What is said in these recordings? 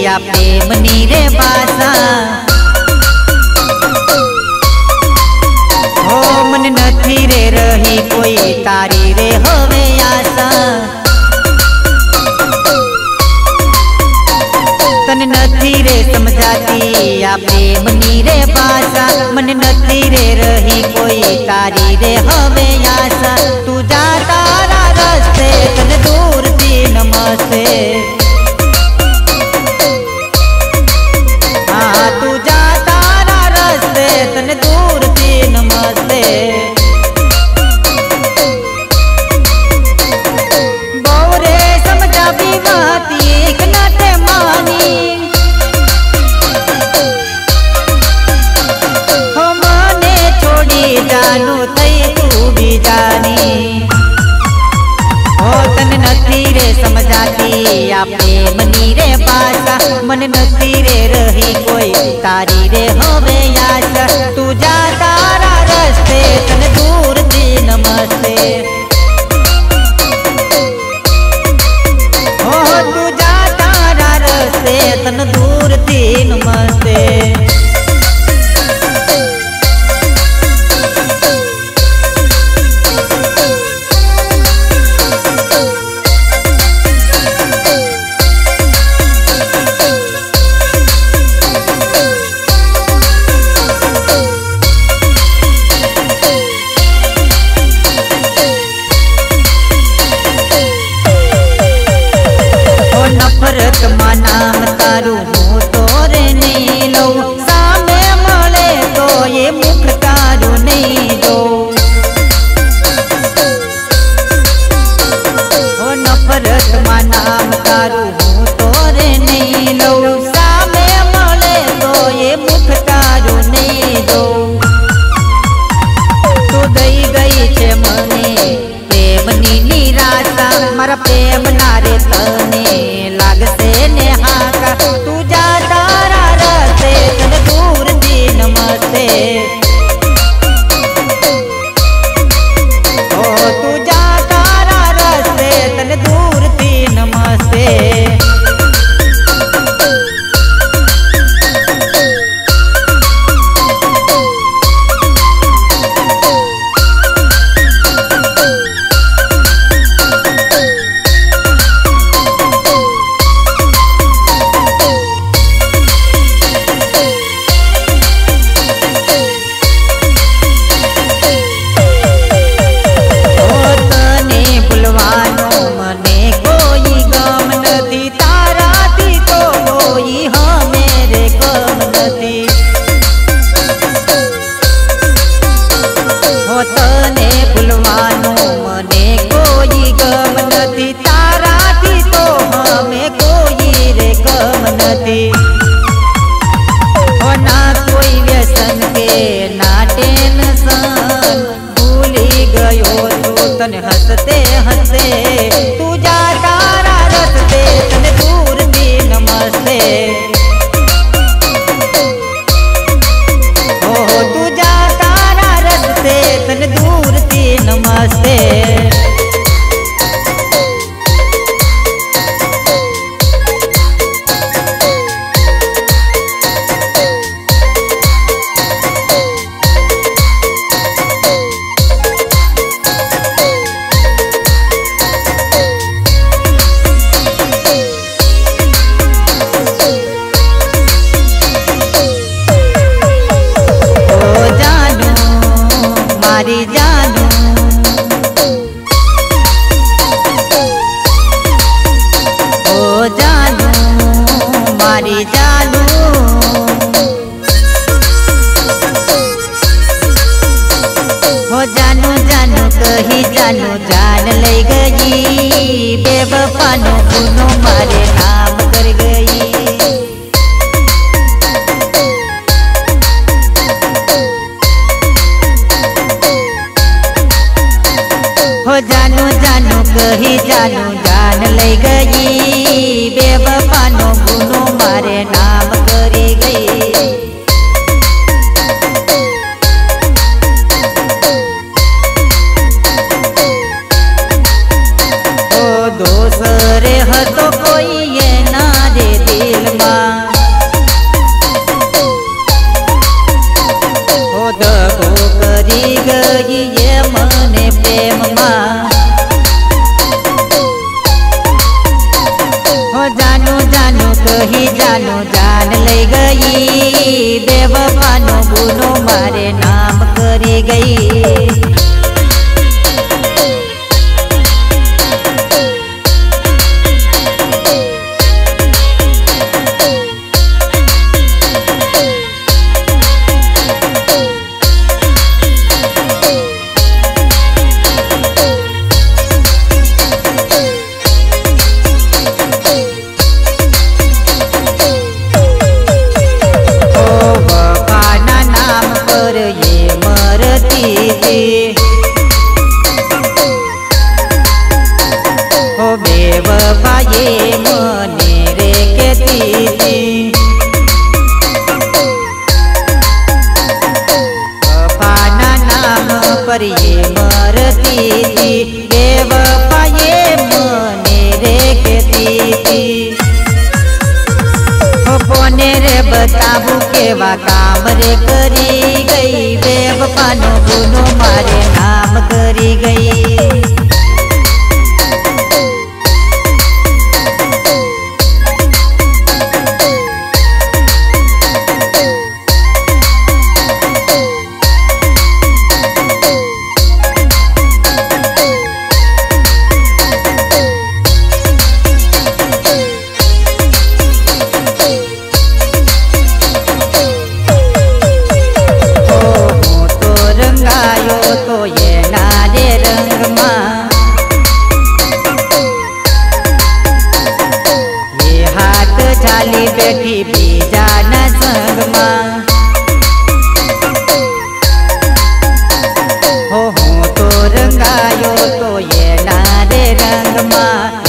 या प्रेम नी रे बासा हो मन नथी रे रही कोई तारी रे हवे आशा तन नथी रे समझाती या प्रेम नी रे बासा मन नथी रे रही कोई तारी रे हवे आशा तू जा तारा रस्ते तन दूर थी नमस्ते मन नथी रे रही कोई तारी रे होवे आशा तू जा तारा रस्ते तन दूर थी नमस्ते हो तू जा तारा रस्ते तन दूर थी नमस्ते। रही जानो जान ले गई बेवफानो गुनो मारे नाम करी गई। ओ दोसरे हतो कोई ये ना दे दिल मा ओ दबो करी गई ये मने प्रेम मा। जानो जानो कही जानो जान ले गई बेवफानो गुनो मारे नाम करी गई। बेवफाए मने रे केती पाना नाम पर ये मरती थी बेवफाए मने रे केती थी। कोने रे बताबू केवा काम रे करी गई बेवफानो गुनो मारे नाम करी गई। चाली बैठी बीजा न संगमा हो तो रंगायो तो ये नारे रंगमा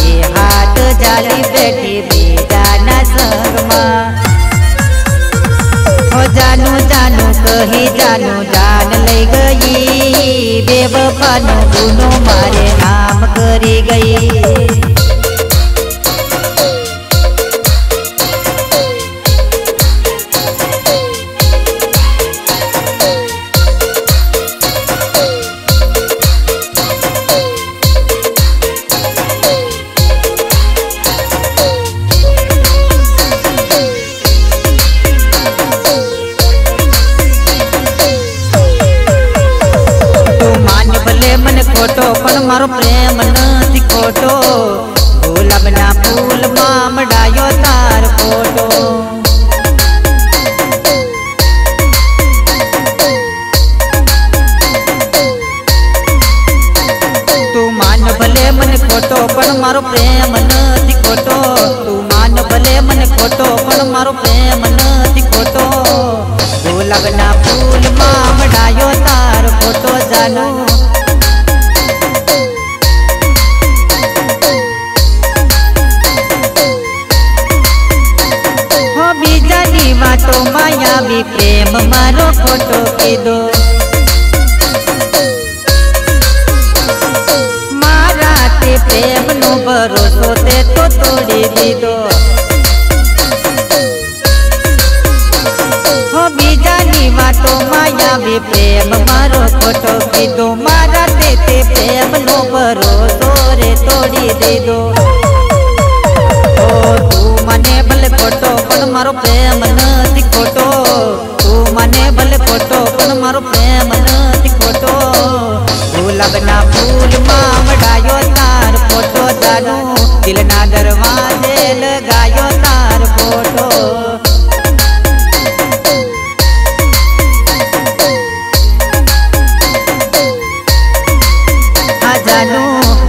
ये हाथ चाली बैठी बीजा न संगमा। हो जानो जानो कही जानो जान ले गई बेवफानो गुनो मारे नाम करी गई। मारो प्रेम नथी खोटो गुलाबना फूल मां मडायो तार फोटो। तू मान भले मन खोटो पण मारो प्रेम नथी खोटो। तू मान भले मन खोटो पण मारो प्रेम नथी खोटो गुलाबना फूल मां मडायो तार फोटो। जानो तो माया भी प्रेम मारो खोटो कीधो मारा ते प्रेम नो भरोसो ते तो तोड़ी दीदो। हो बीजानी वातो माया भी प्रेम मारो खोटो कीधो मारा ते प्रेम नो भरोसो रे तोड़ी दीदो। तू मने भले खोटो पण मारो प्रेम गुलाबना फूल मां मडायो तार फोटो। जानो दिलना दरवाजे लगायो तार फोटो। आ जानो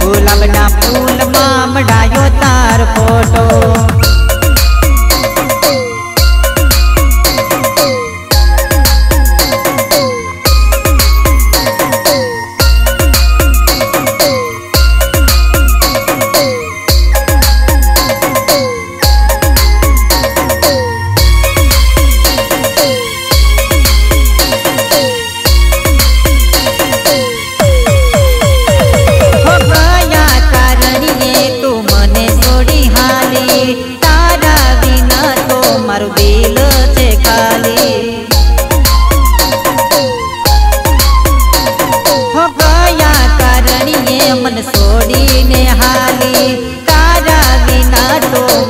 गुलाबना फूल मां मडायो तार फोटो।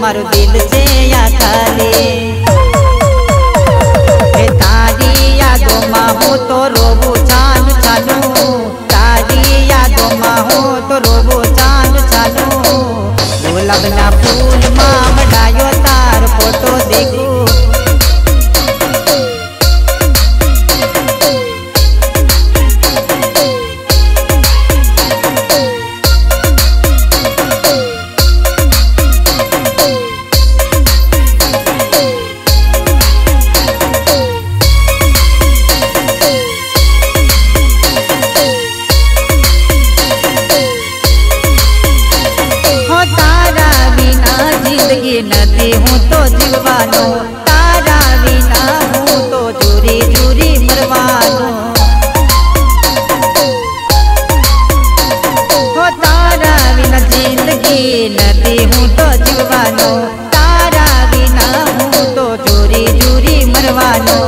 मारो दिल से आता रे तारी यादों मा हो तो रोबो चांद चालू, तारी यादों मा हो तो रोबो चांद चालू। गुलाब ना फूल माम डायो तार फोटो देखू, नदी हूँ तो जीववानो, तारा बिना हूँ तो दूरी दूरी मरवानो। हो तारा बिना जिंदगी नदी हूँ तो जीववानो, तारा बिना हूँ तो दूरी दूरी मरवानो।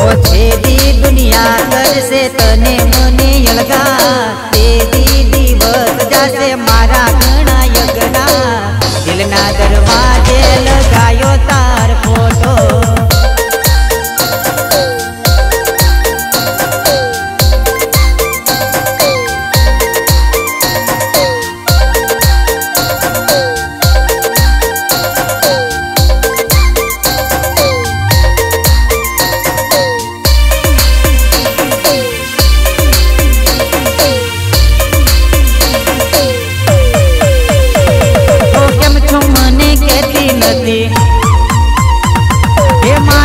हो तेरी दुनिया कर से तने मने अलगा, तेरी दिवस जैसे मारा दिलना दरवाजे लगायो तार फोटो।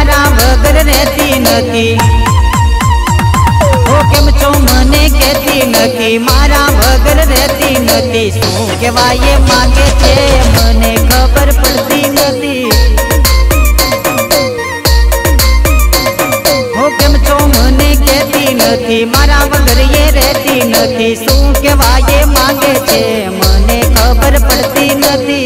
हे मारा वगर रहती नथी, ओ केम छो मने कहती नथी, मारा वगर रहती नथी। शू केवाये मांगे छे मने खबर पड़ती नथी, ओ केम छो मने कहती नथी, मारा वगर ये रहती नथी। शू केवाये मांगे छे मने खबर पड़ती नथी।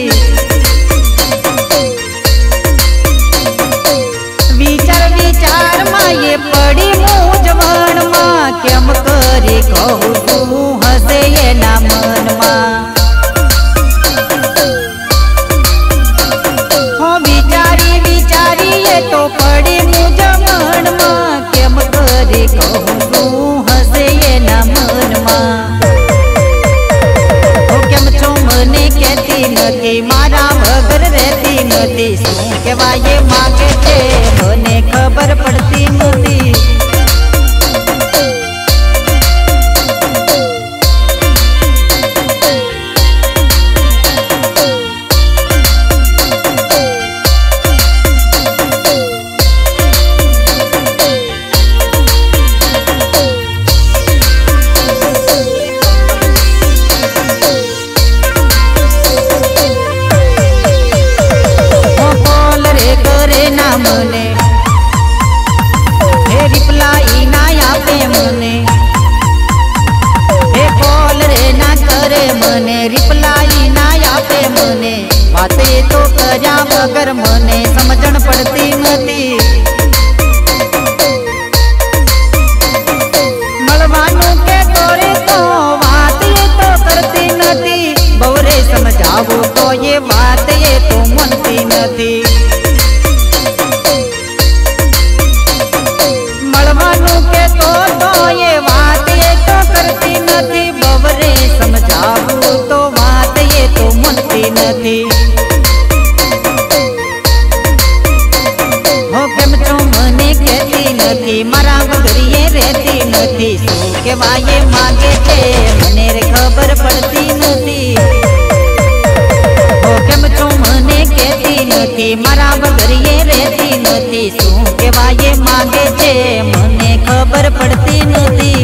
मारा वगर रहती नथी, शू केवाये मांगे छे मने खबर पड़ती नथी। मगर मने समझन पड़ती नथी, मलवानु के तोरे तो बात ये तो करती नथी। बवरे समझावो तो ये बात ये तो मनती नथी, मलवानु के तो ये बात ये तो करती नथी। बवरे समझावो तो बात ये तो मनती नथी। मारा वगर ये रहती नथी, शू केवाये मांगे छे मने खबर पड़ती नथी। ओ केम छो मने कहती नथी, मारा वगर ये रहती नथी, शू केवाये मांगे छे मने खबर पड़ती नथी।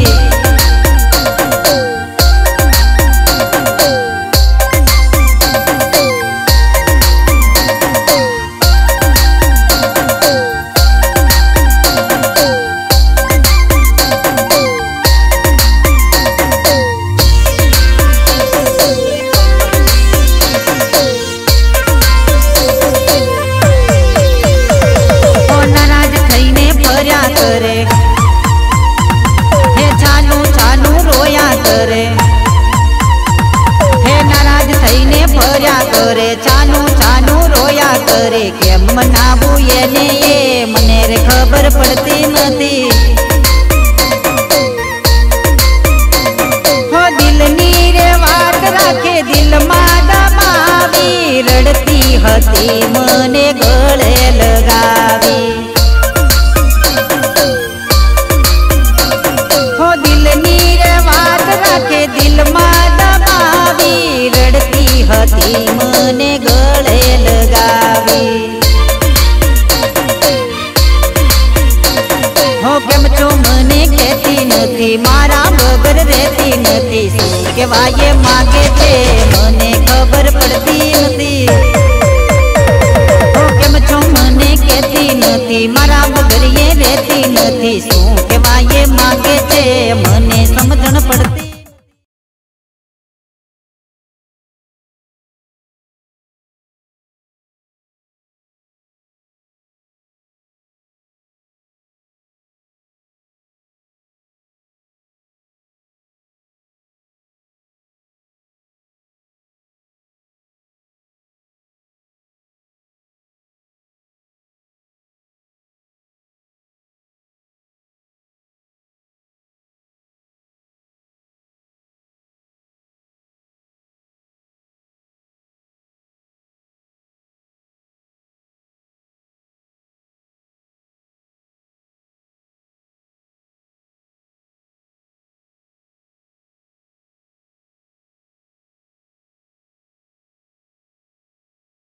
हे जानो करे केम मनावू येने ये मने रे खबर पड़ती नथी। हो दिल नी रे वात राखे दिल मादा मावी रड़ती हती मने गले लगावी। हो दिल नी रे वात राखे दिल मादा मावी रड़ती हती मने गले लगावी। हो केम तो मने कहती नथी मारा बगर रहती नथी के वाये मांगे थे मने खबर पड़ती नथी। हो केम तो मने कहती नथी मारा बगर ये रहती नथी सो के वाये मांगे थे मने समझन पड़ती।